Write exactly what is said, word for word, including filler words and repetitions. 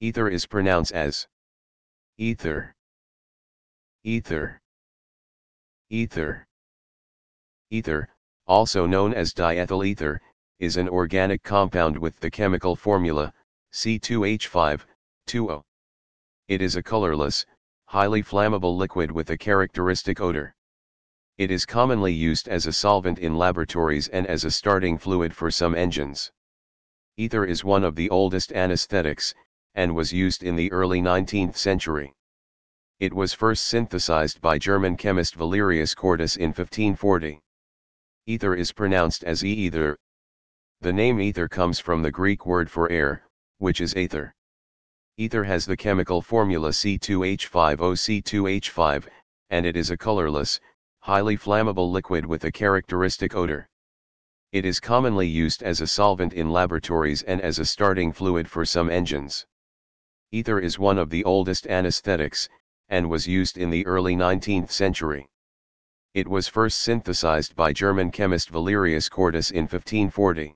Ether is pronounced as ether, ether, ether. Ether, also known as diethyl ether, is an organic compound with the chemical formula C two H five, two O. It is a colorless, highly flammable liquid with a characteristic odor. It is commonly used as a solvent in laboratories and as a starting fluid for some engines. Ether is one of the oldest anesthetics, and was used in the early nineteenth century. It was first synthesized by German chemist Valerius Cordus in fifteen forty. Ether is pronounced as e-ether. The name ether comes from the Greek word for air, which is aether. Ether has the chemical formula C two H five O C two H five, and it is a colorless, highly flammable liquid with a characteristic odor. It is commonly used as a solvent in laboratories and as a starting fluid for some engines. Ether is one of the oldest anesthetics, and was used in the early nineteenth century. It was first synthesized by German chemist Valerius Cordus in fifteen forty.